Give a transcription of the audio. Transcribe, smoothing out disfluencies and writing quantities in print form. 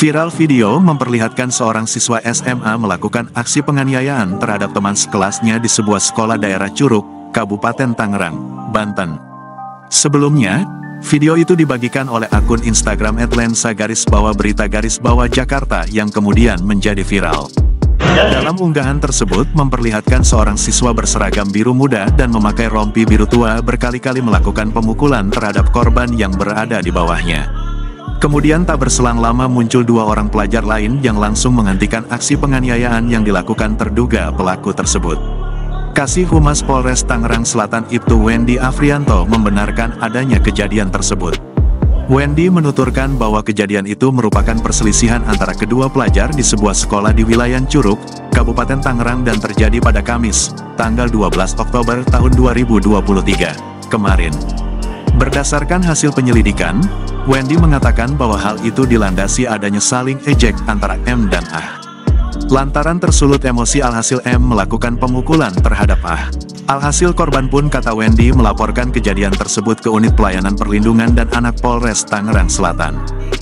Viral video memperlihatkan seorang siswa SMA melakukan aksi penganiayaan terhadap teman sekelasnya di sebuah sekolah daerah Curug, Kabupaten Tangerang, Banten. Sebelumnya, video itu dibagikan oleh akun Instagram @lensa_berita_Jakarta yang kemudian menjadi viral. Dalam unggahan tersebut memperlihatkan seorang siswa berseragam biru muda dan memakai rompi biru tua berkali-kali melakukan pemukulan terhadap korban yang berada di bawahnya. Kemudian tak berselang lama muncul dua orang pelajar lain yang langsung menghentikan aksi penganiayaan yang dilakukan terduga pelaku tersebut. Kasih Humas Polres Tangerang Selatan Iptu Wendy Afrianto membenarkan adanya kejadian tersebut. Wendy menuturkan bahwa kejadian itu merupakan perselisihan antara kedua pelajar di sebuah sekolah di wilayah Curug, Kabupaten Tangerang dan terjadi pada Kamis, tanggal 12 Oktober tahun 2023, kemarin. Berdasarkan hasil penyelidikan, Wendy mengatakan bahwa hal itu dilandasi adanya saling ejek antara M dan A. Lantaran tersulut emosi alhasil M melakukan pemukulan terhadap A. Alhasil korban pun, kata Wendy, melaporkan kejadian tersebut ke Unit Pelayanan Perlindungan dan Anak Polres Tangerang Selatan.